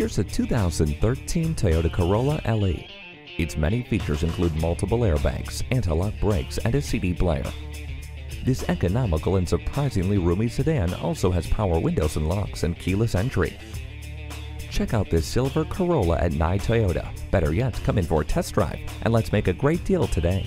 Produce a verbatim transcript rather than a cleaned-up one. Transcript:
Here's a two thousand thirteen Toyota Corolla L E. Its many features include multiple airbags, anti-lock brakes, and a C D player. This economical and surprisingly roomy sedan also has power windows and locks and keyless entry. Check out this silver Corolla at Nye Toyota. Better yet, come in for a test drive and let's make a great deal today.